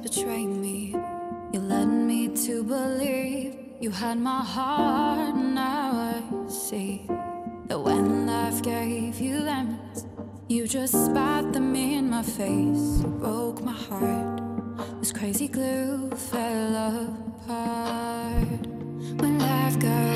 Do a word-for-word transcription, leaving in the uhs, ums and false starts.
just betray me. You led me to believe you had my heart. Now I see that when life gave you lemons, you just spat them in my face. You broke my heart. This crazy glue fell apart. When life got